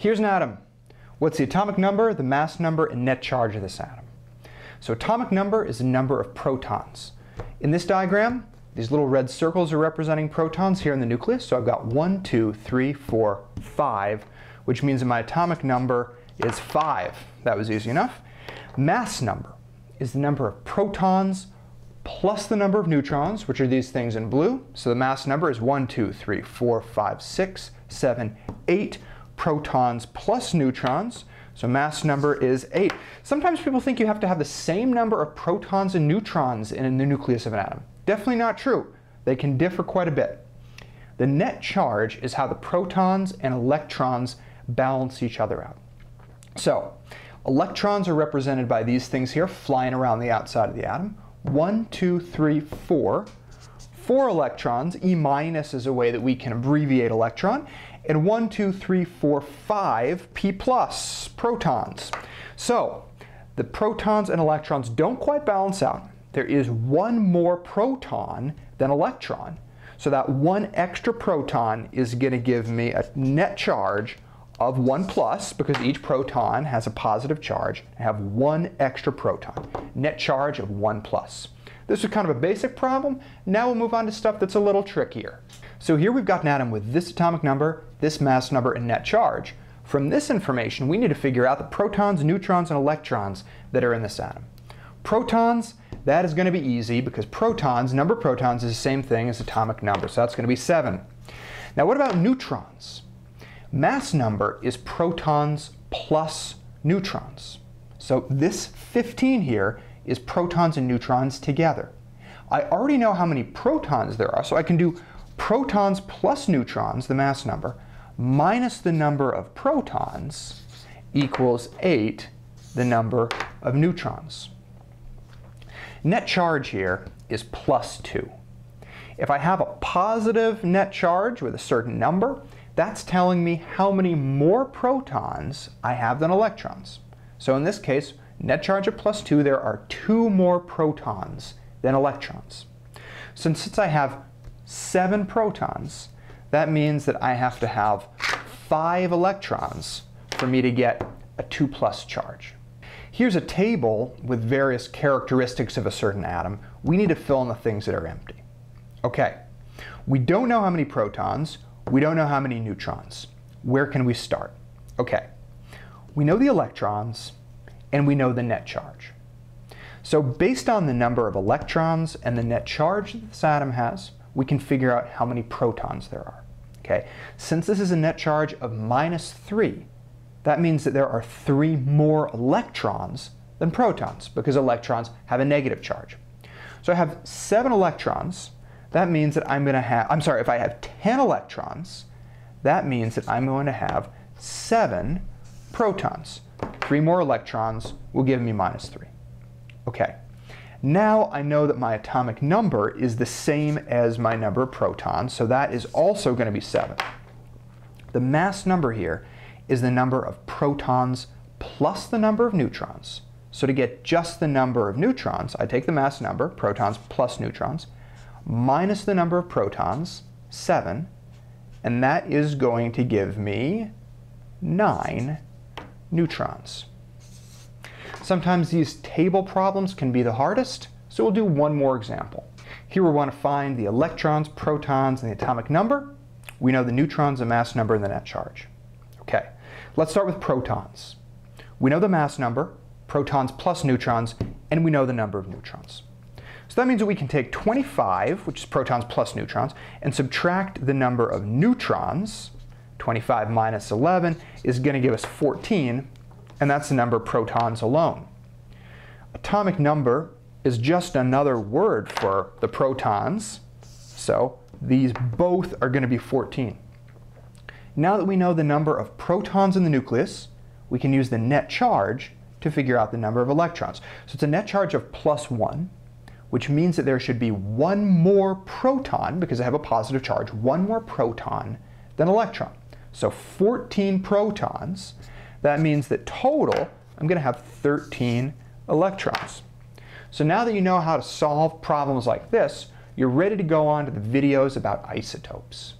Here's an atom. What's the atomic number, the mass number, and net charge of this atom? So atomic number is the number of protons. In this diagram, these little red circles are representing protons here in the nucleus. So I've got 1, 2, 3, 4, 5, which means that my atomic number is 5. That was easy enough. Mass number is the number of protons plus the number of neutrons, which are these things in blue. So the mass number is 1, 2, 3, 4, 5, 6, 7, 8 protons plus neutrons. So mass number is 8. Sometimes people think you have to have the same number of protons and neutrons in the nucleus of an atom. Definitely not true. They can differ quite a bit. The net charge is how the protons and electrons balance each other out. So electrons are represented by these things here flying around the outside of the atom. 1, 2, 3, 4. 4 electrons. E minus is a way that we can abbreviate electron. And 1, 2, 3, 4, 5, P plus, protons. So the protons and electrons don't quite balance out. There is one more proton than electron. So that one extra proton is going to give me a net charge of 1 plus, because each proton has a positive charge. I have one extra proton. Net charge of 1 plus. This was kind of a basic problem. Now we'll move on to stuff that's a little trickier. So here we've got an atom with this atomic number, this mass number, and net charge. From this information, we need to figure out the protons, neutrons, and electrons that are in this atom. Protons, that is going to be easy because protons, number of protons, is the same thing as atomic number. So that's going to be 7. Now what about neutrons? Mass number is protons plus neutrons. So this 15 here is protons and neutrons together. I already know how many protons there are, so I can do protons plus neutrons, the mass number, minus the number of protons equals 8, the number of neutrons. Net charge here is plus 2. If I have a positive net charge with a certain number, that's telling me how many more protons I have than electrons. So in this case, net charge of plus 2, there are 2 more protons than electrons. So since I have 7 protons, that means that I have to have 5 electrons for me to get a 2 plus charge. Here's a table with various characteristics of a certain atom. We need to fill in the things that are empty. Okay, we don't know how many protons. We don't know how many neutrons. Where can we start? Okay, we know the electrons, and we know the net charge. So based on the number of electrons and the net charge that this atom has, we can figure out how many protons there are. Okay? Since this is a net charge of -3, that means that there are 3 more electrons than protons, because electrons have a negative charge. So I have 7 electrons. That means that I'm going to have, if I have 10 electrons, that means that I'm going to have 7 protons. 3 more electrons will give me -3. Okay, now I know that my atomic number is the same as my number of protons, so that is also going to be 7. The mass number here is the number of protons plus the number of neutrons. So to get just the number of neutrons, I take the mass number, protons plus neutrons, minus the number of protons, 7, and that is going to give me 9 neutrons. Sometimes these table problems can be the hardest, so we'll do one more example. Here we want to find the electrons, protons, and the atomic number. We know the neutrons, the mass number, and the net charge. Okay, let's start with protons. We know the mass number, protons plus neutrons, and we know the number of neutrons. So that means that we can take 25, which is protons plus neutrons, and subtract the number of neutrons. 25 minus 11 is going to give us 14, and that's the number of protons alone. Atomic number is just another word for the protons, so these both are going to be 14. Now that we know the number of protons in the nucleus, we can use the net charge to figure out the number of electrons. So it's a net charge of +1. Which means that there should be 1 more proton, because I have a positive charge, 1 more proton than electron. So 14 protons. That means that total, I'm going to have 13 electrons. So now that you know how to solve problems like this, you're ready to go on to the videos about isotopes.